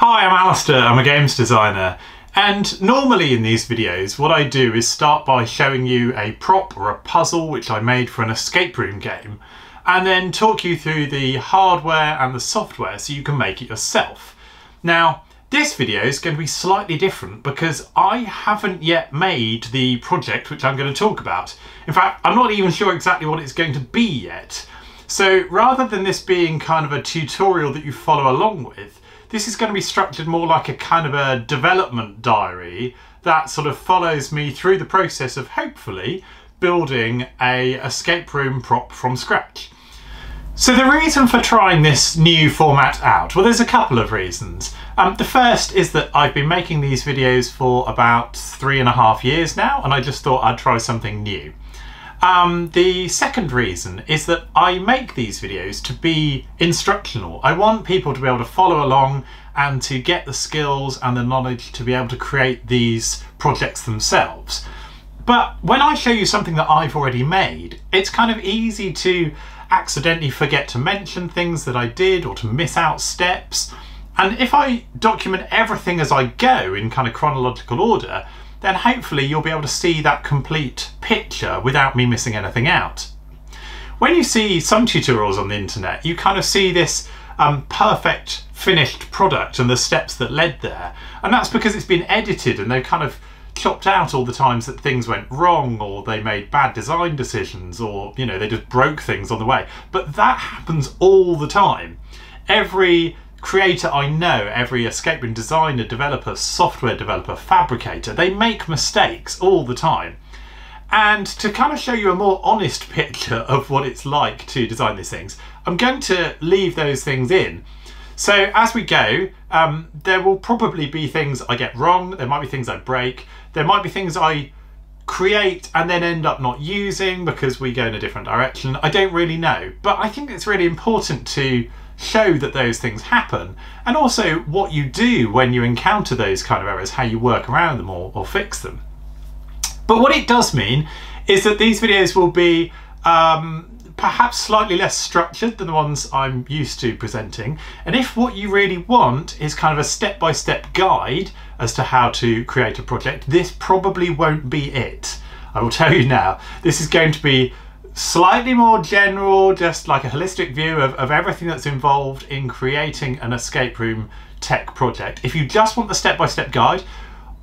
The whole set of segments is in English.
Hi, I'm Alistair, I'm a games designer, and normally in these videos what I do is start by showing you a prop or a puzzle which I made for an escape room game, and then talk you through the hardware and the software so you can make it yourself. Now, this video is going to be slightly different because I haven't yet made the project which I'm going to talk about. In fact, I'm not even sure exactly what it's going to be yet. So rather than this being kind of a tutorial that you follow along with, this is going to be structured more like a kind of a development diary that sort of follows me through the process of hopefully building an escape room prop from scratch. So the reason for trying this new format out, well, there's a couple of reasons. The first is that I've been making these videos for about 3.5 years now, and I just thought I'd try something new. The second reason is that I make these videos to be instructional. I want people to be able to follow along and to get the skills and the knowledge to be able to create these projects themselves. But when I show you something that I've already made, it's kind of easy to accidentally forget to mention things that I did or to miss out steps. And if I document everything as I go in kind of chronological order, then hopefully you'll be able to see that complete picture without me missing anything out. When you see some tutorials on the internet, you kind of see this perfect finished product and the steps that led there. And that's because it's been edited and they've kind of chopped out all the times that things went wrong or they made bad design decisions or, you know, they just broke things on the way. But that happens all the time. Every creator I know, every escape room designer, developer, software developer, fabricator, they make mistakes all the time. And to kind of show you a more honest picture of what it's like to design these things, I'm going to leave those things in. So as we go, there will probably be things I get wrong, there might be things I break, there might be things I create and then end up not using because we go in a different direction. I don't really know, but I think it's really important to show that those things happen, and also what you do when you encounter those kind of errors, how you work around them or fix them. But what it does mean is that these videos will be perhaps slightly less structured than the ones I'm used to presenting, and if what you really want is kind of a step-by-step guide as to how to create a project, this probably won't be it. I will tell you now, this is going to be slightly more general, just like a holistic view of everything that's involved in creating an escape room tech project. If you just want the step-by-step guide,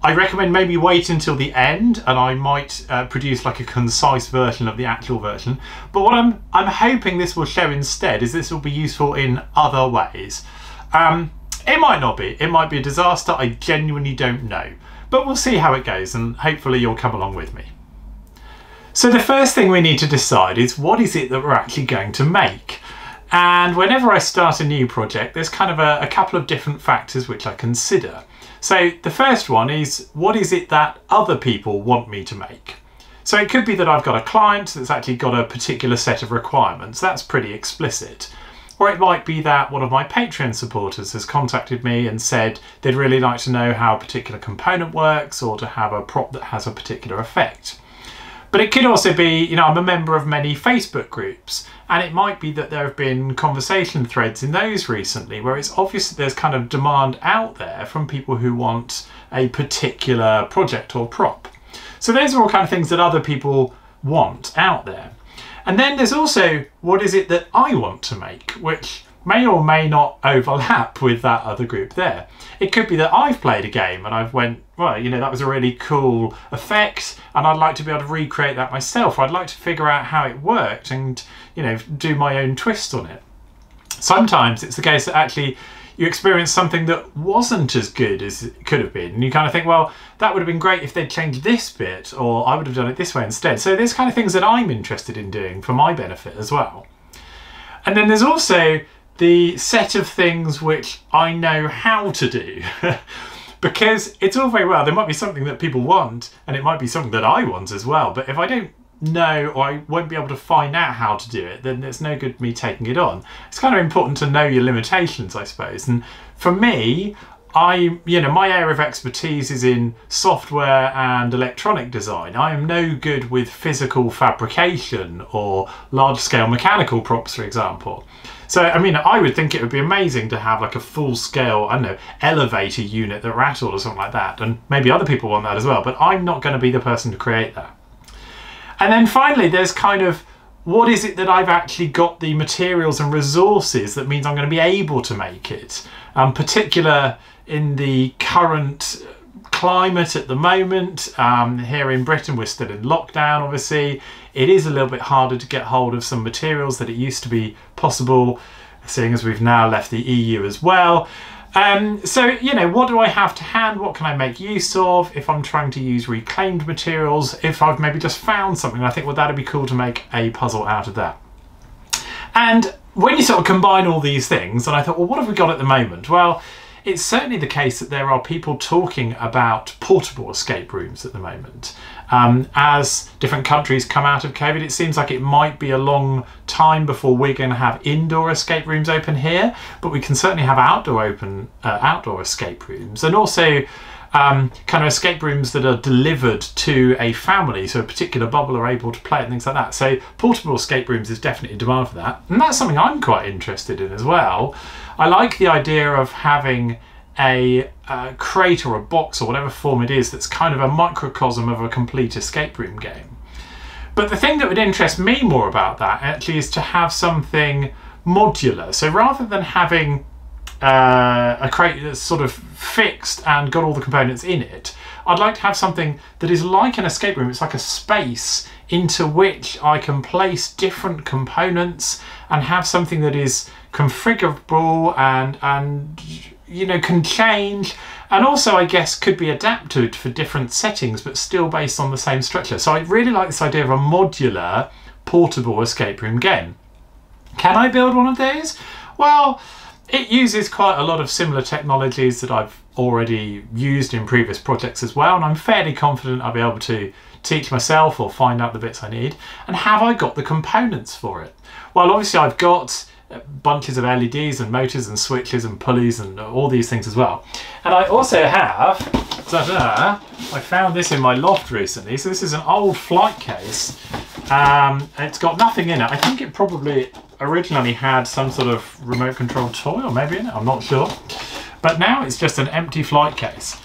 I recommend maybe wait until the end, and I might produce like a concise version of the actual version. But what I'm hoping this will show instead is this will be useful in other ways. It might not be. It might be a disaster. I genuinely don't know. But we'll see how it goes, and hopefully you'll come along with me. So the first thing we need to decide is what is it that we're actually going to make? And whenever I start a new project, there's kind of a couple of different factors which I consider. So the first one is, what is it that other people want me to make? So it could be that I've got a client that's actually got a particular set of requirements. That's pretty explicit. Or it might be that one of my Patreon supporters has contacted me and said they'd really like to know how a particular component works or to have a prop that has a particular effect. But it could also be, you know, I'm a member of many Facebook groups, and it might be that there have been conversation threads in those recently where it's obvious that there's kind of demand out there from people who want a particular project or prop. So those are all kind of things that other people want out there. And then there's also, what is it that I want to make, which may or may not overlap with that other group there. It could be that I've played a game and I've went, well, you know, that was a really cool effect and I'd like to be able to recreate that myself. I'd like to figure out how it worked and, you know, do my own twist on it. Sometimes it's the case that actually you experience something that wasn't as good as it could have been. And you kind of think, well, that would have been great if they'd changed this bit, or I would have done it this way instead. So there's kind of things that I'm interested in doing for my benefit as well. And then there's also the set of things which I know how to do. Because it's all very well, there might be something that people want and it might be something that I want as well, but if I don't know or I won't be able to find out how to do it, then it's no good me taking it on. It's kind of important to know your limitations, I suppose. And for me, my area of expertise is in software and electronic design. I am no good with physical fabrication or large-scale mechanical props, for example. So, I mean, I would think it would be amazing to have like a full-scale, I don't know, elevator unit that rattled or something like that. And maybe other people want that as well, but I'm not going to be the person to create that. And then finally, there's kind of, what is it that I've actually got the materials and resources that means I'm going to be able to make it? Particular in the current climate at the moment, here in Britain we're still in lockdown obviously. It is a little bit harder to get hold of some materials that it used to be possible, seeing as we've now left the EU as well. So, you know, what do I have to hand? What can I make use of if I'm trying to use reclaimed materials? If I've maybe just found something, I think, well, that'd be cool to make a puzzle out of that. And when you sort of combine all these things, and I thought, well, what have we got at the moment? Well, it's certainly the case that there are people talking about portable escape rooms at the moment. As different countries come out of COVID, it seems like it might be a long time before we're going to have indoor escape rooms open here, but we can certainly have outdoor escape rooms, and also kind of escape rooms that are delivered to a family, so a particular bubble are able to play and things like that. So portable escape rooms is definitely in demand for that, and that's something I'm quite interested in as well. I like the idea of having a crate or a box or whatever form it is that's kind of a microcosm of a complete escape room game. But the thing that would interest me more about that actually is to have something modular. So rather than having a crate that's sort of fixed and got all the components in it, I'd like to have something that is like an escape room. It's like a space into which I can place different components and have something that is configurable and you know, can change, and also I guess could be adapted for different settings but still based on the same structure. So I really like this idea of a modular portable escape room game. Can I build one of those? Well, it uses quite a lot of similar technologies that I've already used in previous projects as well, and I'm fairly confident I'll be able to teach myself or find out the bits I need. And have I got the components for it? Well, obviously I've got bunches of LEDs and motors and switches and pulleys and all these things as well. And I also have, I found this in my loft recently. So this is an old flight case. It's got nothing in it. I think it probably originally had some sort of remote control toy or maybe in it, I'm not sure. But now it's just an empty flight case.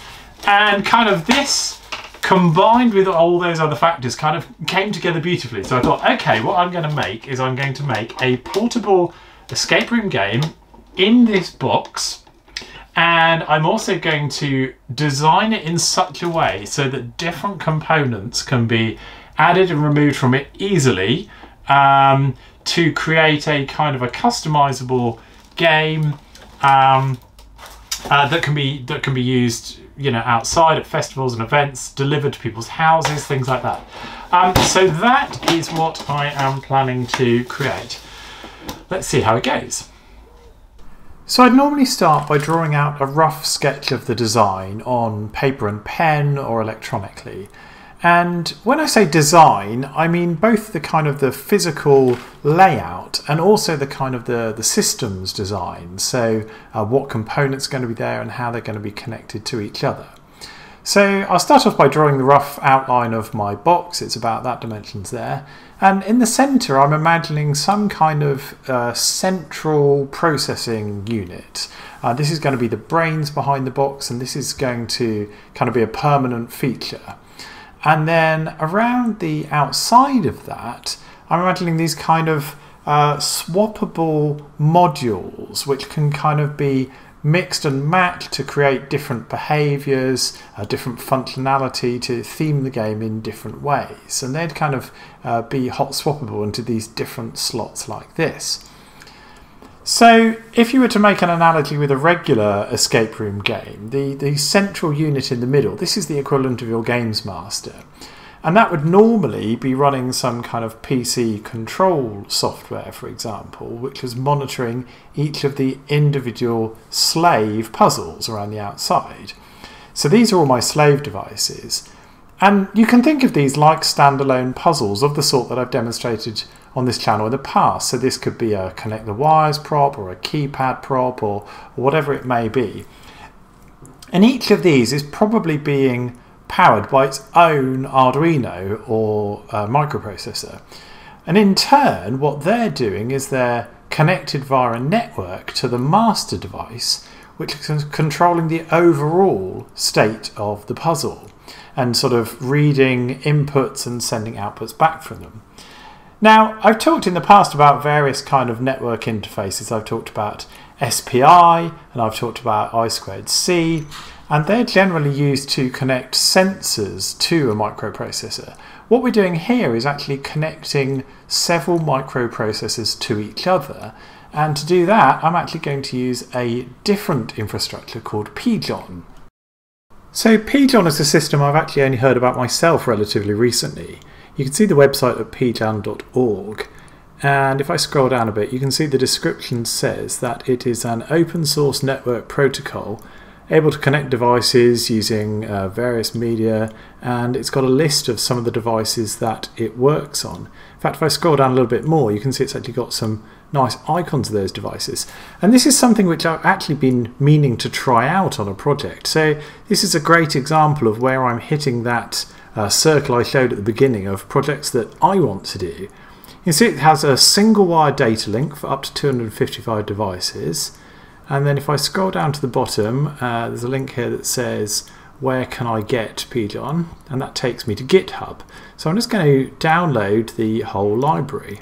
And kind of this combined with all those other factors kind of came together beautifully. So I thought, okay, what I'm going to make is I'm going to make a portable escape room game in this box, and I'm also going to design it in such a way so that different components can be added and removed from it easily to create a kind of a customizable game that can be used, you know, outside at festivals and events, delivered to people's houses, things like that. So that is what I am planning to create. Let's see how it goes. So I'd normally start by drawing out a rough sketch of the design on paper and pen or electronically. And when I say design, I mean both the kind of the physical layout and also the kind of the systems design. So what components are going to be there and how they're going to be connected to each other. So I'll start off by drawing the rough outline of my box. It's about that dimensions there. And in the center, I'm imagining some kind of central processing unit. This is going to be the brains behind the box, and this is going to kind of be a permanent feature. And then around the outside of that, I'm imagining these kind of swappable modules which can kind of be mixed and matched to create different behaviours, different functionality, to theme the game in different ways. And they'd kind of be hot swappable into these different slots like this. So if you were to make an analogy with a regular escape room game, the central unit in the middle, this is the equivalent of your games master. And that would normally be running some kind of PC control software, for example, which was monitoring each of the individual slave puzzles around the outside. So these are all my slave devices. And you can think of these like standalone puzzles of the sort that I've demonstrated on this channel in the past. So this could be a connect the wires prop or a keypad prop or whatever it may be. And each of these is probably being powered by its own Arduino or microprocessor. And in turn, what they're doing is they're connected via a network to the master device, which is controlling the overall state of the puzzle and sort of reading inputs and sending outputs back from them. Now, I've talked in the past about various kind of network interfaces. I've talked about SPI and I've talked about I2C, and they're generally used to connect sensors to a microprocessor. What we're doing here is actually connecting several microprocessors to each other, and to do that I'm actually going to use a different infrastructure called PJON. So PJON is a system I've actually only heard about myself relatively recently. You can see the website at pjon.org, and if I scroll down a bit you can see the description says that it is an open source network protocol able to connect devices using various media, and it's got a list of some of the devices that it works on. In fact, if I scroll down a little bit more you can see it's actually got some nice icons of those devices, and this is something which I've actually been meaning to try out on a project. So this is a great example of where I'm hitting that circle I showed at the beginning of projects that I want to do. You can see it has a single wire data link for up to 255 devices, and then if I scroll down to the bottom there's a link here that says where can I get PJON, and that takes me to GitHub. So I'm just going to download the whole library.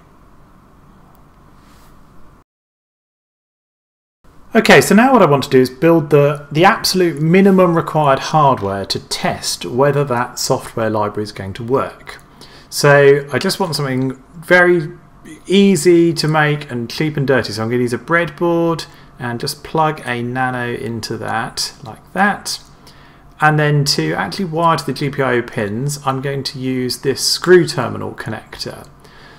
Okay, so now what I want to do is build the absolute minimum required hardware to test whether that software library is going to work. So I just want something very easy to make and cheap and dirty, so I'm going to use a breadboard and just plug a Nano into that, like that. And then to actually wire to the GPIO pins, I'm going to use this screw terminal connector.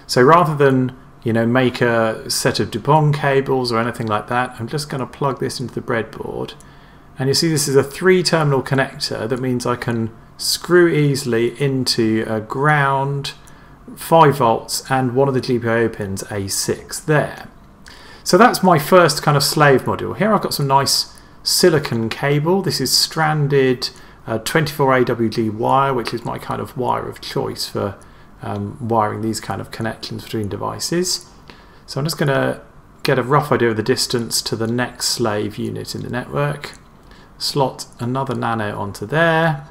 So rather than make a set of DuPont cables or anything like that, I'm just going to plug this into the breadboard, and you see this is a 3-terminal connector. That means I can screw easily into a ground, 5 volts, and one of the GPIO pins, A6 there. So that's my first kind of slave module. Here I've got some nice silicon cable. This is stranded 24 AWG wire, which is my kind of wire of choice for wiring these kind of connections between devices. So I'm just going to get a rough idea of the distance to the next slave unit in the network, slot another Nano onto there,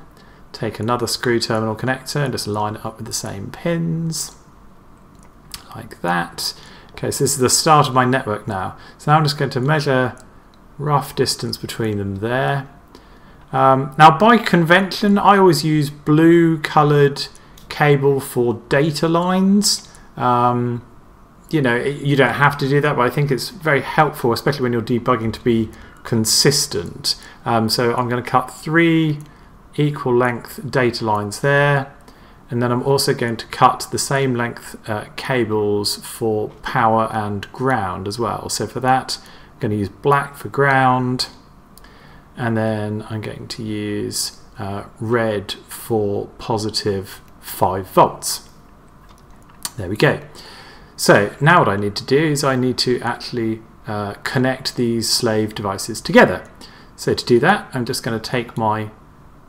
take another screw terminal connector and just line it up with the same pins, like that. Okay, so this is the start of my network now. So now I'm just going to measure rough distance between them there. Now by convention I always use blue coloured cable for data lines. You don't have to do that, but I think it's very helpful, especially when you're debugging, to be consistent. So I'm going to cut 3 equal length data lines there, and then I'm also going to cut the same length cables for power and ground as well. So for that I'm going to use black for ground, and then I'm going to use red for positive 5 volts. There we go. So now what I need to do is I need to actually connect these slave devices together. So to do that I'm just going to take my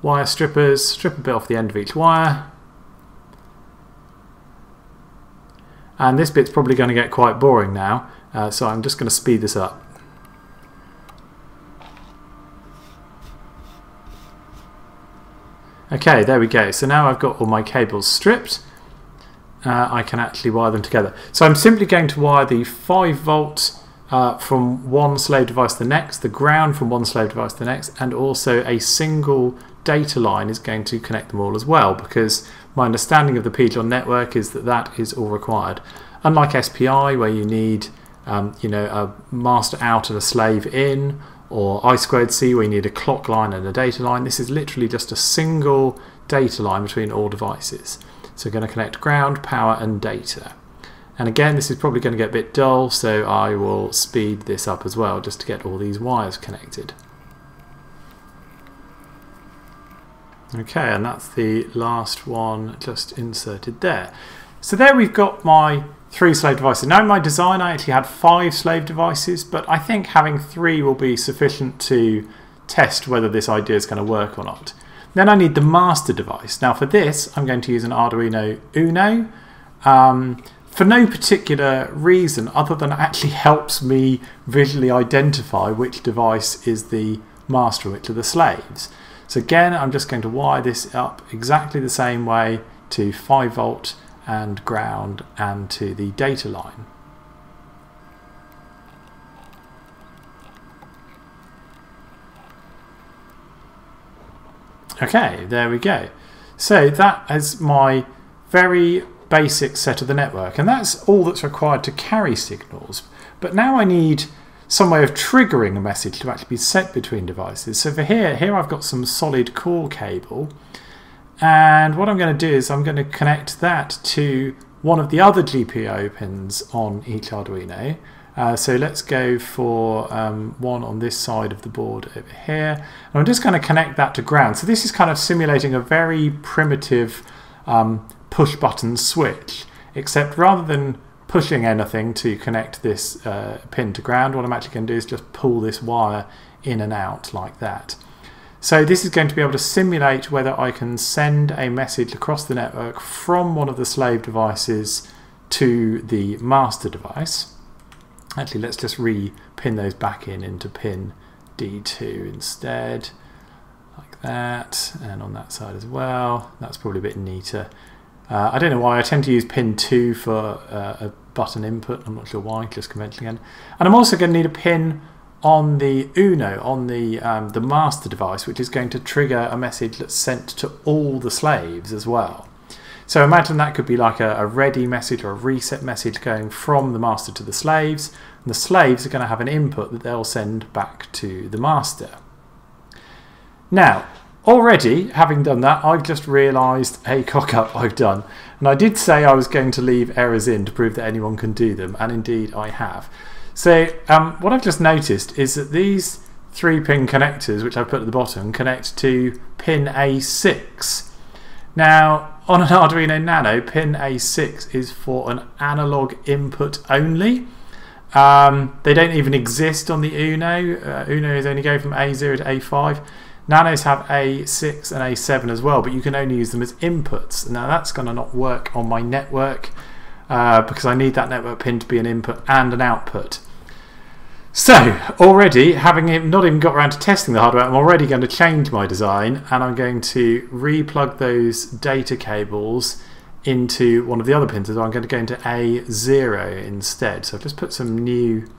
wire strippers, strip a bit off the end of each wire, and this bit's probably going to get quite boring now, so I'm just going to speed this up. Okay, there we go. So now I've got all my cables stripped. I can actually wire them together. So I'm simply going to wire the 5 volt from one slave device to the next, the ground from one slave device to the next, and also a single data line is going to connect them all as well, because my understanding of the PJON network is that that is all required. Unlike SPI, where you need a master out and a slave in, or I2C where you need a clock line and a data line, this is literally just a single data line between all devices. So we're going to connect ground, power and data. And again, this is probably going to get a bit dull, so I will speed this up as well, just to get all these wires connected. Okay, and that's the last one just inserted there. So there we've got my 3 slave devices. Now in my design I actually had 5 slave devices, but I think having 3 will be sufficient to test whether this idea is going to work or not. Then I need the master device. Now for this, I'm going to use an Arduino Uno. For no particular reason other than it actually helps me visually identify which device is the master, which are the slaves. So again, I'm just going to wire this up exactly the same way to 5 volt and ground and to the data line. Okay, there we go. So that is my very basic set of the network, and that's all that's required to carry signals. But now I need some way of triggering a message to actually be sent between devices. So for here I've got some solid core cable, and what I'm going to do is I'm going to connect that to one of the other GPIO pins on each Arduino. So let's go for one on this side of the board over here, and I'm just going to connect that to ground. So this is kind of simulating a very primitive push button switch, except rather than pushing anything to connect this pin to ground, what I'm actually going to do is just pull this wire in and out like that. So this is going to be able to simulate whether I can send a message across the network from one of the slave devices to the master device. Actually, let's just re-pin those back in into pin D2 instead, like that, and on that side as well. That's probably a bit neater. I don't know why I tend to use pin 2 for a button input. I'm not sure why, just convention again. And I'm also going to need a pin on the Uno, on the master device, which is going to trigger a message that's sent to all the slaves as well. So imagine that could be like a ready message or a reset message going from the master to the slaves, and the slaves are going to have an input that they'll send back to the master. Now, already, having done that, I've just realised a cock-up I've done. And I did say I was going to leave errors in to prove that anyone can do them, and indeed I have. So what I've just noticed is that these 3-pin connectors, which I've put at the bottom, connect to pin A6. Now, on an Arduino Nano, pin A6 is for an analog input only. They don't even exist on the Uno. Uno is only going from A0 to A5. Nanos have A6 and A7 as well, but you can only use them as inputs. Now that's going to not work on my network because I need that network pin to be an input and an output. So already, having not even got around to testing the hardware, I'm already going to change my design, and I'm going to replug those data cables into one of the other pins. So I'm going to go into A0 instead. So I've just put some new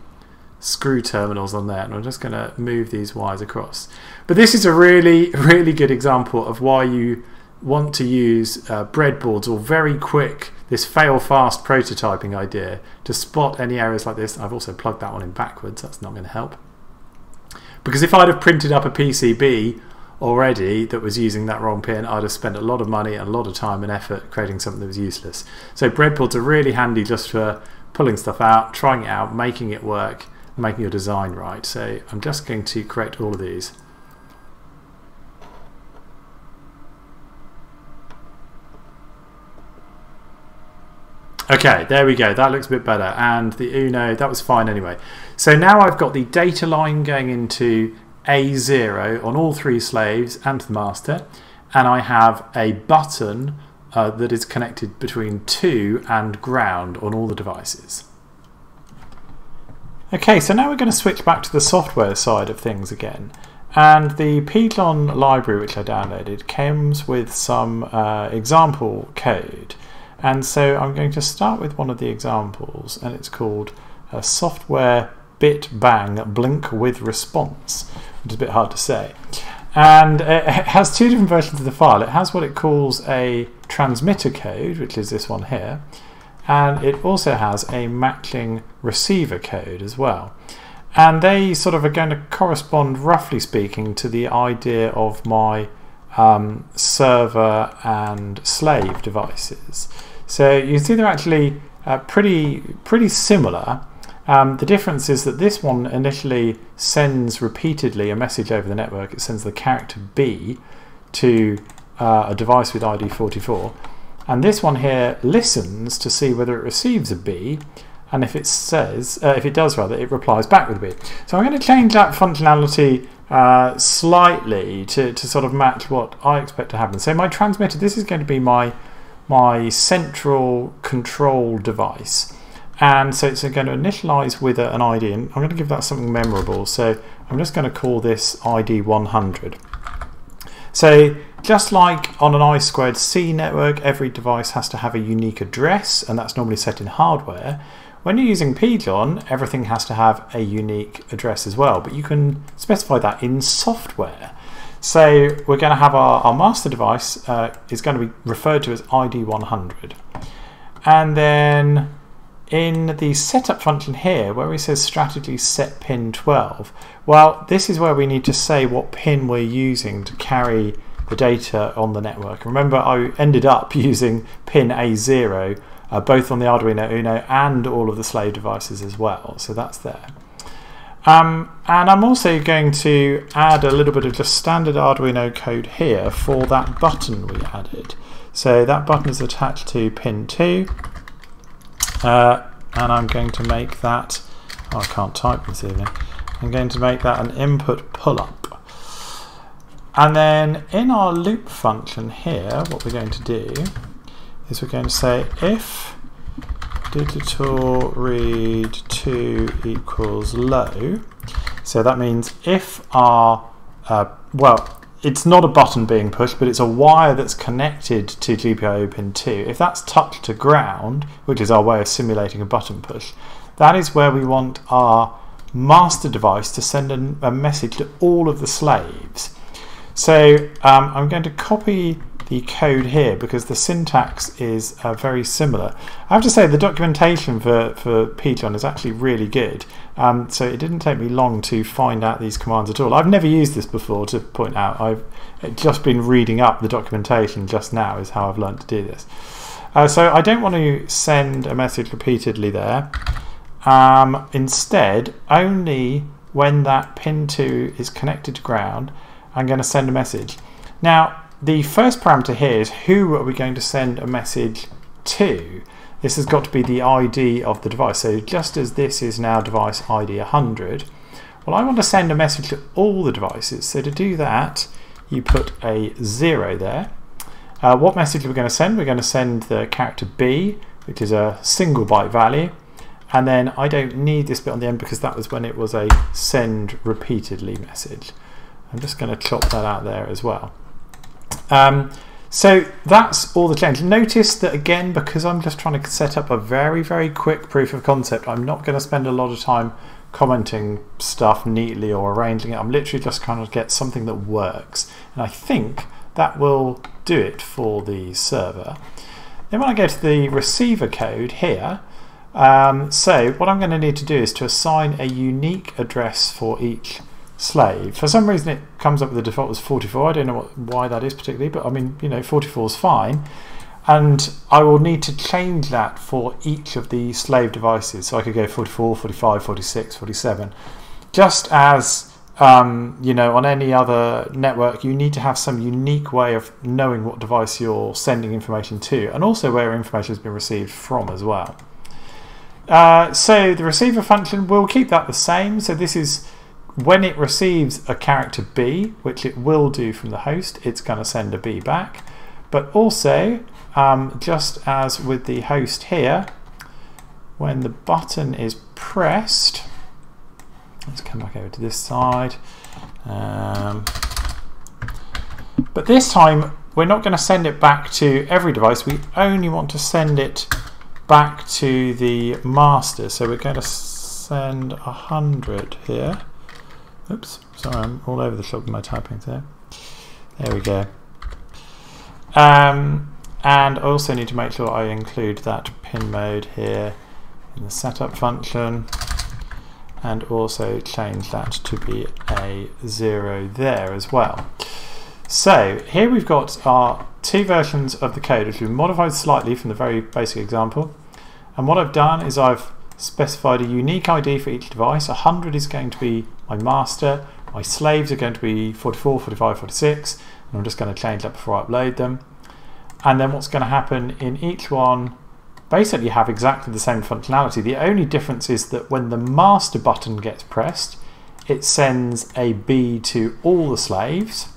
screw terminals on there, and I'm just going to move these wires across. But this is a really good example of why you want to use breadboards or very quick, this fail fast prototyping idea to spot any errors like this. I've also plugged that one in backwards, that's not going to help, because if I'd have printed up a PCB already that was using that wrong pin, I'd have spent a lot of money and a lot of time and effort creating something that was useless. So breadboards are really handy just for pulling stuff out, trying it out, making it work, making your design right. So I'm just going to correct all of these. Okay, there we go, that looks a bit better, and the Uno, that was fine anyway. So now I've got the data line going into A0 on all 3 slaves and the master, and I have a button that is connected between 2 and ground on all the devices. Okay, so now we're going to switch back to the software side of things again, and the PJON library which I downloaded comes with some example code, and so I'm going to start with one of the examples, and it's called a software bit bang blink with response, which is a bit hard to say, and it has 2 different versions of the file. It has what it calls a transmitter code, which is this one here, and it also has a matching receiver code as well. And they sort of are going to correspond, roughly speaking, to the idea of my server and slave devices. So you can see they're actually pretty similar. The difference is that this one initially sends repeatedly a message over the network. It sends the character B to a device with ID 44. And this one here listens to see whether it receives a B, and if it does rather, it replies back with a B. So I'm going to change that functionality slightly to sort of match what I expect to happen. So my transmitter, this is going to be my central control device. And so it's going to initialize with an ID, and I'm going to give that something memorable. So I'm just going to call this ID 100. So just like on an I2C network, every device has to have a unique address, and that's normally set in hardware. When you're using PJON, everything has to have a unique address as well, but you can specify that in software. So we're going to have our master device is going to be referred to as ID 100. And then in the setup function here, where it says strategy set pin 12, well, this is where we need to say what pin we're using to carry the data on the network. Remember, I ended up using pin A0 both on the Arduino Uno and all of the slave devices as well, so that's there. And I'm also going to add a little bit of just standard Arduino code here for that button we added. So that button is attached to pin 2, and I'm going to make that, oh, I can't type this evening, I'm going to make that an input pull-up. And then in our loop function here, what we're going to do is we're going to say if digital read 2 equals low, so that means if our well, it's not a button being pushed, but it's a wire that's connected to GPIO pin 2. If that's touched to ground, which is our way of simulating a button push, that is where we want our master device to send a message to all of the slaves. So I'm going to copy the code here because the syntax is very similar. I have to say the documentation for PJON is actually really good, so it didn't take me long to find out these commands at all. I've never used this before, to point out. I've just been reading up the documentation just now is how I've learned to do this. So I don't want to send a message repeatedly there. Instead, only when that pin 2 is connected to ground, I'm going to send a message. Now, the first parameter here is who are we going to send a message to. This has got to be the ID of the device. So just as this is now device ID 100, well, I want to send a message to all the devices. So to do that, you put a 0 there. What message are we going to send? We're going to send the character B, which is a single byte value. And then I don't need this bit on the end because that was when it was a send repeatedly message. I'm just going to chop that out there as well. So that's all the change. Notice that again, because I'm just trying to set up a very, very quick proof of concept, I'm not going to spend a lot of time commenting stuff neatly or arranging it. I'm literally just trying to get something that works. And I think that will do it for the server. Then when I go to the receiver code here, so what I'm going to need to do is to assign a unique address for each slave. For some reason it comes up with the default as 44. I don't know why that is particularly, but I mean, you know, 44 is fine. And I will need to change that for each of the slave devices. So I could go 44, 45, 46, 47. Just as, you know, on any other network, you need to have some unique way of knowing what device you're sending information to, and also where information has been received from as well. So the receiver function, we'll keep that the same. So this is when it receives a character B, which it will do from the host, it's going to send a B back. But also, just as with the host here, when the button is pressed, let's come back over to this side. But this time, we're not going to send it back to every device. We only want to send it back to the master. So we're going to send 100 here. Oops, sorry, I'm all over the shop with my typing there. There we go. And I also need to make sure I include that pin mode here in the setup function, and also change that to be a 0 there as well. So here we've got our two versions of the code, which we've modified slightly from the very basic example. And what I've done is I've specified a unique ID for each device. 100 is going to be my master, my slaves are going to be 44, 45, 46, and I'm just going to change that before I upload them. And then what's going to happen in each one, basically have exactly the same functionality. The only difference is that when the master button gets pressed, it sends a B to all the slaves.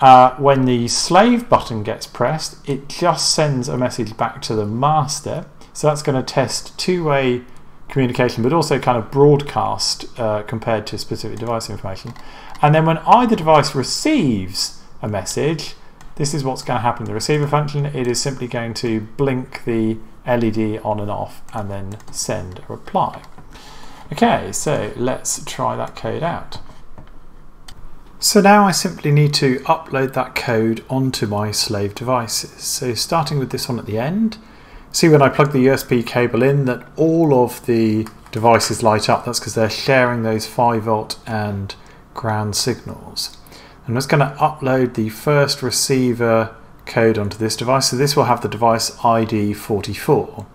When the slave button gets pressed, it just sends a message back to the master. So that's going to test two-way communication, but also kind of broadcast compared to specific device information. And then when either device receives a message, this is what's going to happen in the receiver function. It is simply going to blink the LED on and off and then send a reply. Okay, so let's try that code out. So now I simply need to upload that code onto my slave devices. So starting with this one at the end, see when I plug the USB cable in that all of the devices light up. That's because they're sharing those 5V and ground signals. I'm just going to upload the first receiver code onto this device. So this will have the device ID 44.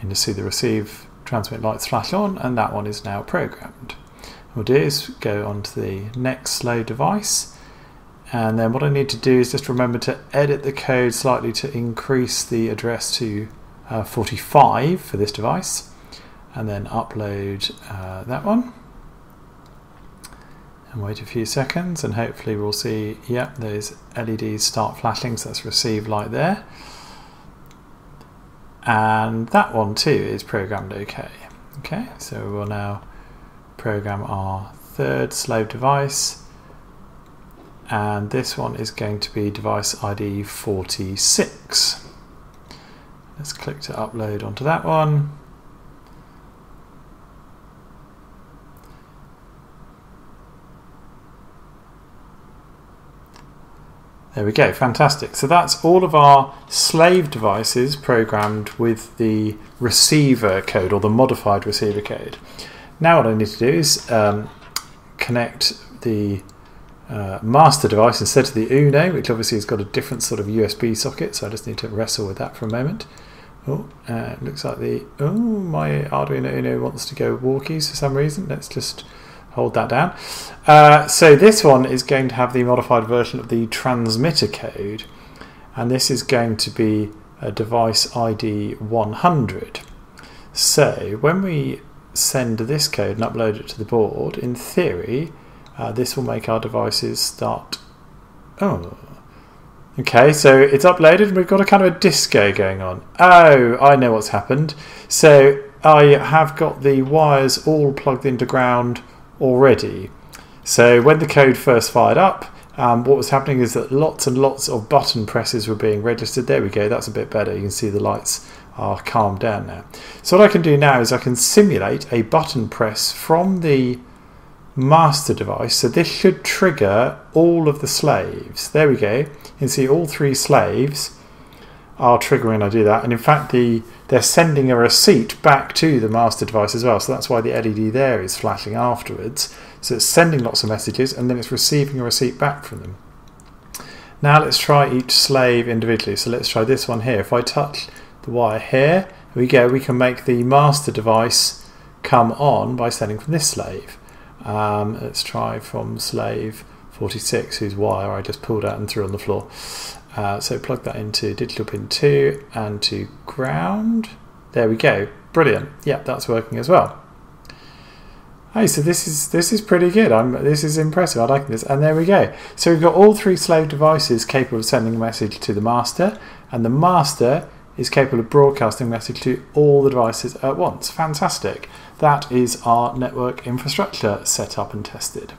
And you see the receive transmit lights flash on, and that one is now programmed. What we'll do is go on to the next slave device, and then what I need to do is just remember to edit the code slightly to increase the address to 45 for this device, and then upload that one. And wait a few seconds, and hopefully we'll see, yep, those LEDs start flashing, so that's receive light there. And that one too is programmed okay. Okay, so we'll now program our third slave device, and this one is going to be device ID 46. Let's click to upload onto that one. There we go, fantastic. So that's all of our slave devices programmed with the receiver code, or the modified receiver code. Now what I need to do is connect the master device instead to the Uno, which obviously has got a different sort of USB socket, so I just need to wrestle with that for a moment. Oh, it looks like the, oh, my Arduino Uno wants to go walkies for some reason. Let's just hold that down. So this one is going to have the modified version of the transmitter code, and this is going to be a device ID 100. So when we send this code and upload it to the board, in theory this will make our devices start. Oh, okay, so it's uploaded and we've got a kind of a disco going on. Oh, I know what's happened. So I have got the wires all plugged into ground already. So when the code first fired up, what was happening is that lots and lots of button presses were being registered. There we go, that's a bit better. You can see the lights are calmed down now. So what I can do now is I can simulate a button press from the master device. So this should trigger all of the slaves. There we go. You can see all three slaves are triggering when I do that. And in fact, they're sending a receipt back to the master device as well. So that's why the LED there is flashing afterwards. So it's sending lots of messages and then it's receiving a receipt back from them. Now let's try each slave individually. So let's try this one here. If I touch the wire here, we go, we can make the master device come on by sending from this slave. Let's try from slave 46, whose wire I just pulled out and threw on the floor. So plug that into digital pin 2 and to ground. There we go, brilliant. Yeah, that's working as well. Hey, so this is pretty good. This is impressive. I like this. And there we go. So we've got all three slave devices capable of sending a message to the master, and the master is capable of broadcasting message to all the devices at once. Fantastic. That is our network infrastructure set up and tested.